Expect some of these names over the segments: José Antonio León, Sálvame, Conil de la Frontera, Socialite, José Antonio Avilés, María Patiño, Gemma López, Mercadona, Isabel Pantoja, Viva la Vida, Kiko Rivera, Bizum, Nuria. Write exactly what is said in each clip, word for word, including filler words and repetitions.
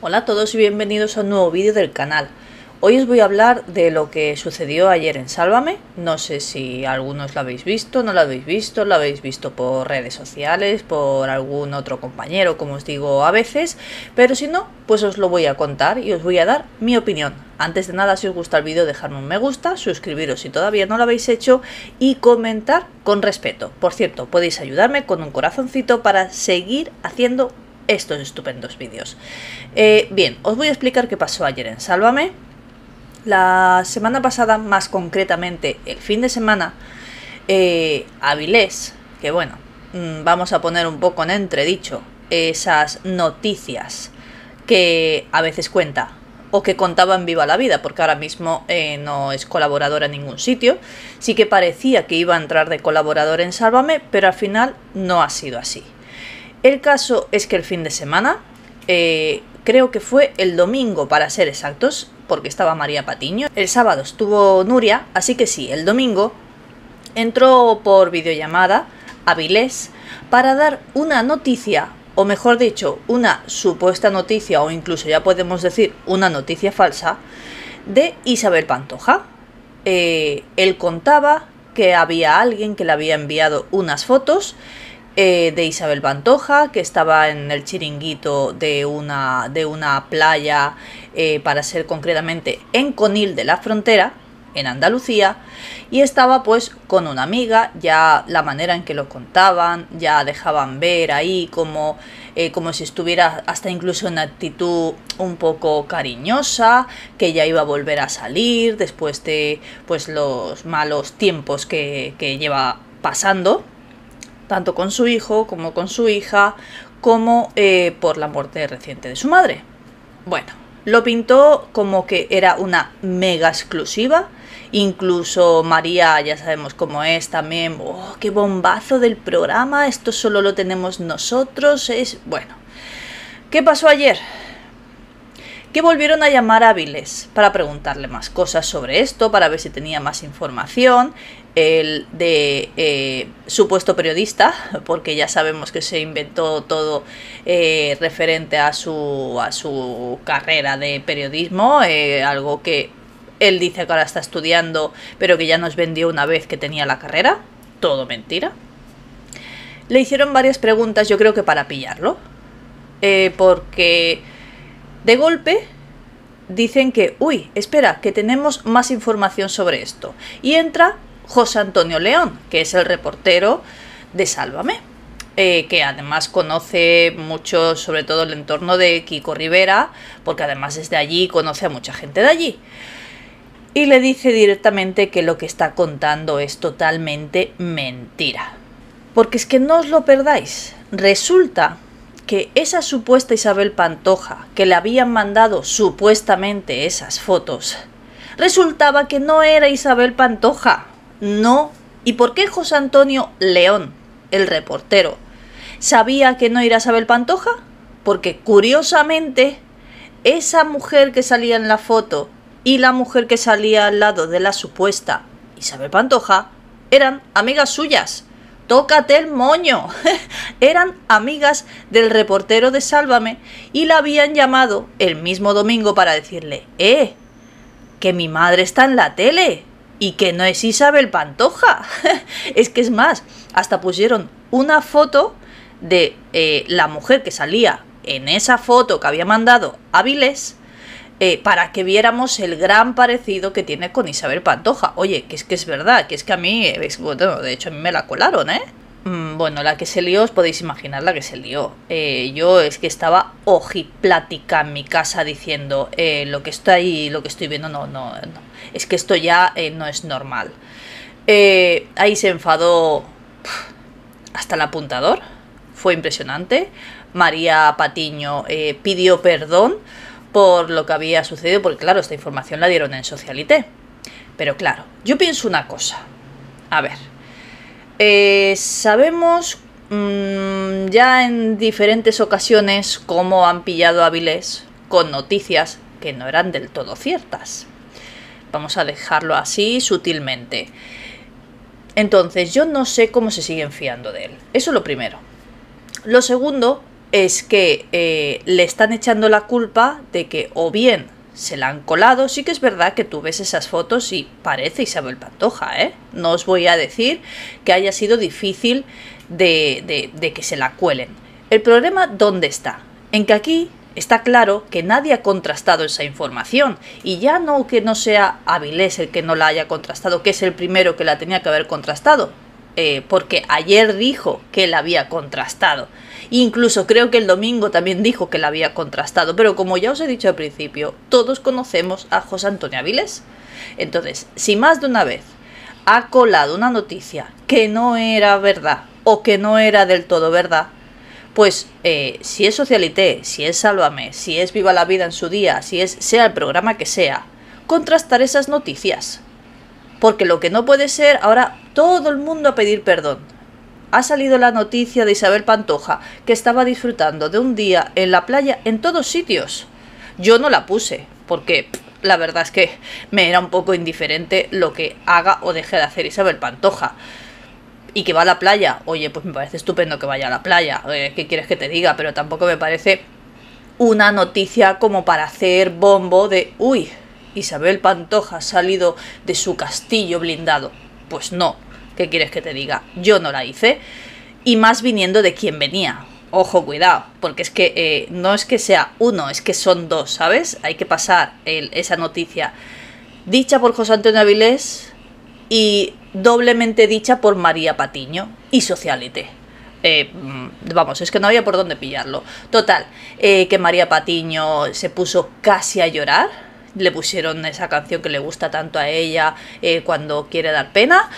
Hola a todos y bienvenidos a un nuevo vídeo del canal. Hoy os voy a hablar de lo que sucedió ayer en Sálvame. No sé si algunos lo habéis visto, no lo habéis visto, lo habéis visto por redes sociales, por algún otro compañero, como os digo a veces, pero si no, pues os lo voy a contar y os voy a dar mi opinión. Antes de nada, si os gusta el vídeo, dejadme un me gusta, suscribiros si todavía no lo habéis hecho y comentar con respeto. Por cierto, podéis ayudarme con un corazoncito para seguir haciendo estos estupendos vídeos. Eh, bien, os voy a explicar qué pasó ayer en Sálvame. La semana pasada, más concretamente el fin de semana, eh, Avilés, que bueno, vamos a poner un poco en entredicho esas noticias que a veces cuenta o que contaba en Viva la Vida, porque ahora mismo eh, no es colaboradora en ningún sitio. Sí que parecía que iba a entrar de colaboradora en Sálvame, pero al final no ha sido así. El caso es que el fin de semana, eh, creo que fue el domingo para ser exactos, porque estaba María Patiño. El sábado estuvo Nuria, así que sí, el domingo entró por videollamada Avilés para dar una noticia, o mejor dicho, una supuesta noticia, o incluso ya podemos decir una noticia falsa, de Isabel Pantoja. Eh, él contaba que había alguien que le había enviado unas fotos Eh, de Isabel Pantoja, que estaba en el chiringuito de una, de una playa, eh, para ser concretamente en Conil de la Frontera, en Andalucía, y estaba pues con una amiga. Ya la manera en que lo contaban, ya dejaban ver ahí como, eh, como si estuviera hasta incluso en actitud un poco cariñosa, que ya iba a volver a salir después de pues los malos tiempos que, que lleva pasando, tanto con su hijo como con su hija, como eh, por la muerte reciente de su madre. Bueno, lo pintó como que era una mega exclusiva. Incluso María, ya sabemos cómo es también, oh, qué bombazo del programa, esto solo lo tenemos nosotros, es... Bueno, ¿qué pasó ayer? Que volvieron a llamar a Avilés para preguntarle más cosas sobre esto, para ver si tenía más información. El de eh, supuesto periodista, porque ya sabemos que se inventó todo eh, referente a su, a su carrera de periodismo, eh, algo que él dice que ahora está estudiando, pero que ya nos vendió una vez que tenía la carrera. Todo mentira. Le hicieron varias preguntas, yo creo que para pillarlo, eh, porque de golpe dicen que, uy, espera, que tenemos más información sobre esto. Y entra José Antonio León, que es el reportero de Sálvame, eh, que además conoce mucho, sobre todo el entorno de Kiko Rivera, porque además es de allí, conoce a mucha gente de allí. Y le dice directamente que lo que está contando es totalmente mentira. Porque es que no os lo perdáis. Resulta que esa supuesta Isabel Pantoja, que le habían mandado supuestamente esas fotos, resultaba que no era Isabel Pantoja. No. ¿Y por qué José Antonio León, el reportero, sabía que no era Isabel Pantoja? Porque curiosamente esa mujer que salía en la foto y la mujer que salía al lado de la supuesta Isabel Pantoja eran amigas suyas. ¡Tócate el moño! Eran amigas del reportero de Sálvame y la habían llamado el mismo domingo para decirle ¡Eh! ¡que mi madre está en la tele! Y que no es Isabel Pantoja. Es que es más, hasta pusieron una foto de eh, la mujer que salía en esa foto que había mandado Avilés, eh, para que viéramos el gran parecido que tiene con Isabel Pantoja. Oye, que es que es verdad, que es que a mí, es, bueno, de hecho a mí me la colaron, ¿eh? Bueno, la que se lió, os podéis imaginar la que se lió. Eh, yo es que estaba ojiplática en mi casa diciendo eh, lo que estoy, lo que estoy viendo, no, no, no. Es que esto ya eh, no es normal. Eh, ahí se enfadó hasta el apuntador. Fue impresionante. María Patiño eh, pidió perdón por lo que había sucedido, porque claro, esta información la dieron en Socialite. Pero claro, yo pienso una cosa. A ver. Eh, sabemos mmm, ya en diferentes ocasiones cómo han pillado a Avilés con noticias que no eran del todo ciertas. Vamos a dejarlo así sutilmente. Entonces yo no sé cómo se siguen fiando de él. Eso es lo primero. Lo segundo es que eh, le están echando la culpa de que o bien se la han colado. Sí que es verdad que tú ves esas fotos y parece Isabel Pantoja, ¿eh? No os voy a decir que haya sido difícil de, de, de que se la cuelen. El problema, ¿dónde está? En que aquí está claro que nadie ha contrastado esa información, y ya no que no sea Avilés el que no la haya contrastado, que es el primero que la tenía que haber contrastado, eh, porque ayer dijo que la había contrastado. Incluso creo que el domingo también dijo que la había contrastado, pero como ya os he dicho al principio, todos conocemos a José Antonio Avilés. Entonces, si más de una vez ha colado una noticia que no era verdad o que no era del todo verdad, pues eh, si es Socialite, si es Sálvame, si es Viva la Vida en su día, si es sea el programa que sea, contrastar esas noticias. Porque lo que no puede ser, ahora todo el mundo a pedir perdón. Ha salido la noticia de Isabel Pantoja, que estaba disfrutando de un día en la playa en todos sitios. Yo no la puse, porque pff, la verdad es que me era un poco indiferente lo que haga o deje de hacer Isabel Pantoja. Y que va a la playa, oye, pues me parece estupendo que vaya a la playa, eh, ¿qué quieres que te diga? Pero tampoco me parece una noticia como para hacer bombo de uy, Isabel Pantoja ha salido de su castillo blindado. Pues no. ¿Qué quieres que te diga? Yo no la hice, y más viniendo de quien venía. Ojo, cuidado, porque es que eh, no es que sea uno, es que son dos, ¿sabes? Hay que pasar el, esa noticia dicha por José Antonio Avilés y doblemente dicha por María Patiño y Socialite. Eh, vamos, es que no había por dónde pillarlo. Total, eh, que María Patiño se puso casi a llorar, le pusieron esa canción que le gusta tanto a ella, eh, cuando quiere dar pena.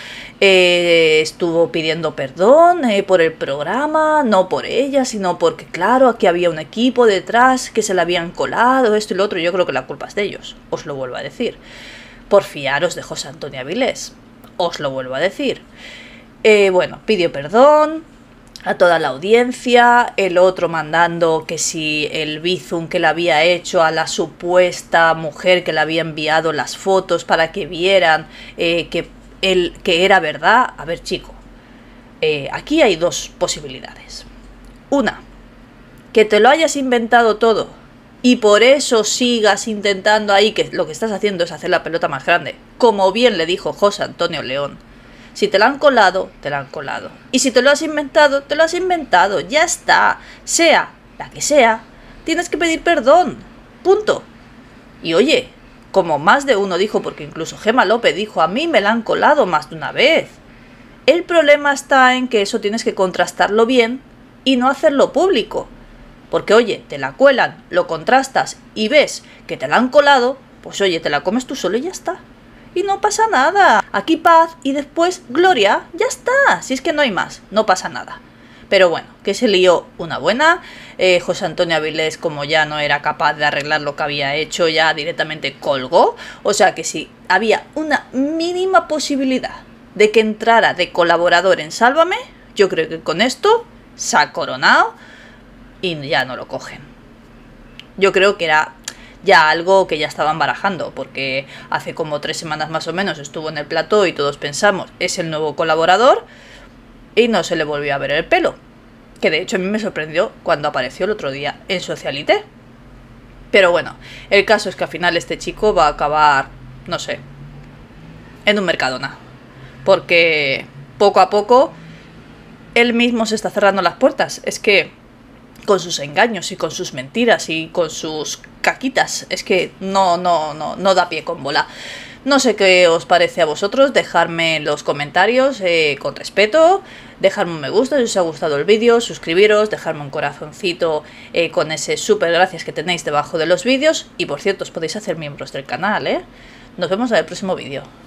Eh, estuvo pidiendo perdón eh, por el programa, no por ella, sino porque, claro, aquí había un equipo detrás que se la habían colado, esto y lo otro. Yo creo que la culpa es de ellos, os lo vuelvo a decir. Por fiaros de José Antonio Avilés, os lo vuelvo a decir. Eh, bueno, pidió perdón a toda la audiencia, el otro mandando que si el bizum que le había hecho a la supuesta mujer que le había enviado las fotos para que vieran eh, que, el, que era verdad. A ver, chico, eh, aquí hay dos posibilidades. Una, que te lo hayas inventado todo y por eso sigas intentando ahí, que lo que estás haciendo es hacer la pelota más grande, como bien le dijo José Antonio León. Si te la han colado, te la han colado. Y si te lo has inventado, te lo has inventado. Ya está. Sea la que sea, tienes que pedir perdón. Punto. Y oye, como más de uno dijo, porque incluso Gemma López dijo, a mí me la han colado más de una vez. El problema está en que eso tienes que contrastarlo bien y no hacerlo público. Porque oye, te la cuelan, lo contrastas y ves que te la han colado, pues oye, te la comes tú solo y ya está. Y no pasa nada. Aquí paz y después gloria. Ya está. Si es que no hay más. No pasa nada. Pero bueno, que se lió una buena. Eh, José Antonio Avilés, como ya no era capaz de arreglar lo que había hecho, ya directamente colgó. O sea que si había una mínima posibilidad de que entrara de colaborador en Sálvame, yo creo que con esto se ha coronado y ya no lo cogen. Yo creo que era ya algo que ya estaban barajando, porque hace como tres semanas más o menos estuvo en el plató y todos pensamos, es el nuevo colaborador, y no se le volvió a ver el pelo, que de hecho a mí me sorprendió cuando apareció el otro día en Socialite. Pero bueno, el caso es que al final este chico va a acabar, no sé, en un Mercadona, porque poco a poco él mismo se está cerrando las puertas, es que con sus engaños y con sus mentiras y con sus caquitas, es que no, no, no, no da pie con bola. No sé qué os parece a vosotros, dejadme en los comentarios eh, con respeto, dejadme un me gusta si os ha gustado el vídeo, suscribiros, dejadme un corazoncito eh, con ese súper gracias que tenéis debajo de los vídeos, y por cierto os podéis hacer miembros del canal, ¿eh? Nos vemos en el próximo vídeo.